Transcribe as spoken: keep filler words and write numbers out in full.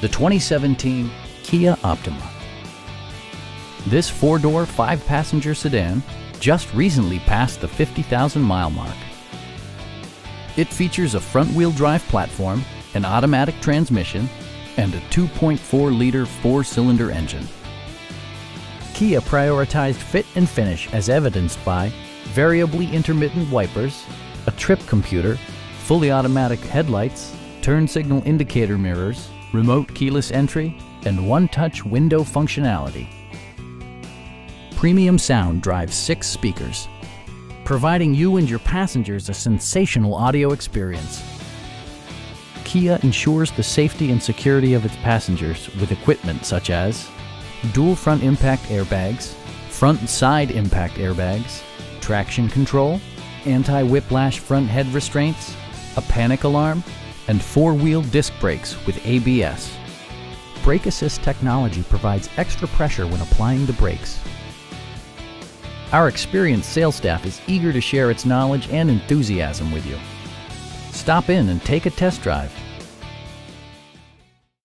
the twenty seventeen Kia Optima. This four-door, five-passenger sedan just recently passed the fifty thousand mile mark. It features a front-wheel drive platform, an automatic transmission, and a two point four liter four-cylinder engine. Kia prioritized fit and finish as evidenced by variably intermittent wipers, a trip computer, fully automatic headlights, turn signal indicator mirrors, remote keyless entry, and one-touch window functionality. Premium sound drives six speakers, providing you and your passengers a sensational audio experience. Kia ensures the safety and security of its passengers with equipment such as dual front impact airbags, front and side impact airbags, traction control, anti-whiplash front head restraints, a panic alarm, and four-wheel disc brakes with A B S. Brake Assist technology provides extra pressure when applying the brakes. Our experienced sales staff is eager to share its knowledge and enthusiasm with you. Stop in and take a test drive.